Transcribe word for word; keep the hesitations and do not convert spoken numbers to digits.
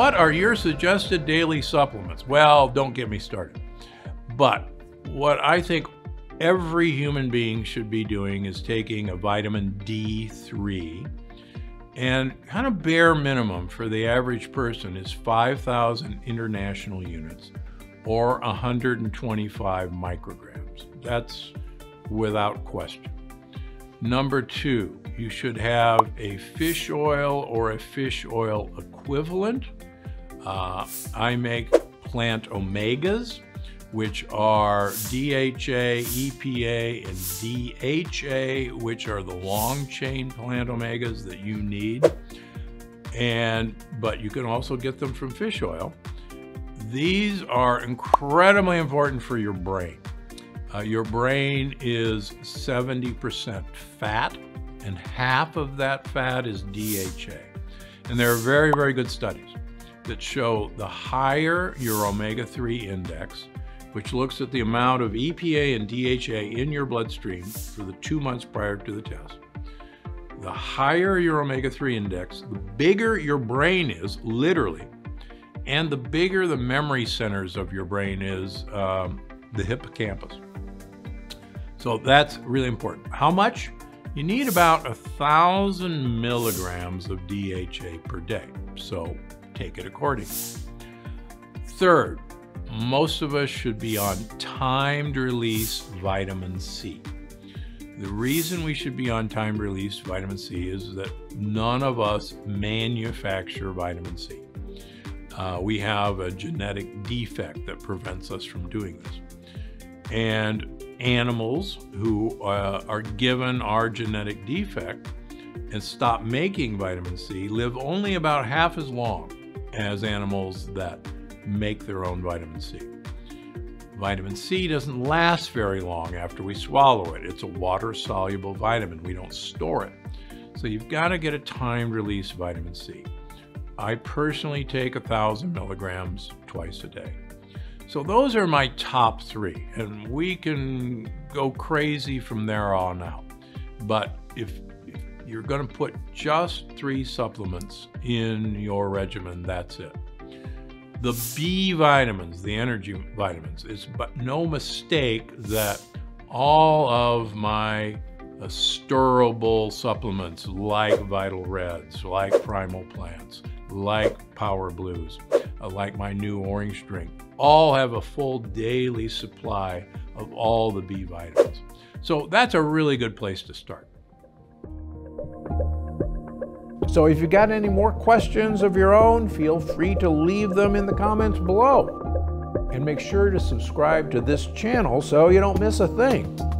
What are your suggested daily supplements? Well, don't get me started. But what I think every human being should be doing is taking a vitamin D three, and kind of bare minimum for the average person is five thousand international units or one hundred twenty-five micrograms. That's without question. Number two, you should have a fish oil or a fish oil equivalent. Uh, I make plant omegas, which are D H A, E P A, and D H A, which are the long chain plant omegas that you need. And, but you can also get them from fish oil. These are incredibly important for your brain. Uh, your brain is seventy percent fat, and half of that fat is D H A. And there are very, very good studies that show the higher your omega three index, which looks at the amount of E P A and D H A in your bloodstream for the two months prior to the test. The higher your omega three index, the bigger your brain is, literally, and the bigger the memory centers of your brain is, um, the hippocampus. So that's really important. How much? You need about a thousand milligrams of D H A per day, so take it accordingly. Third, most of us should be on timed release vitamin C. The reason we should be on timed release vitamin C is that none of us manufacture vitamin C. Uh, we have a genetic defect that prevents us from doing this. And animals who uh, are given our genetic defect and stop making vitamin C live only about half as long as animals that make their own vitamin C. Vitamin C doesn't last very long after we swallow it. It's a water-soluble vitamin. We don't store it. So you've got to get a time-release vitamin C. I personally take a thousand milligrams twice a day. So those are my top three, and we can go crazy from there on out. But if, if you're going to put just three supplements in your regimen, that's it. The B vitamins, the energy vitamins, it's but no mistake that all of my uh, storable supplements like Vital Reds, like Primal Plants, like Power Blues, uh, like my new orange drink, all have a full daily supply of all the B vitamins. So that's a really good place to start. So if you got any more questions of your own, feel free to leave them in the comments below. And make sure to subscribe to this channel so you don't miss a thing.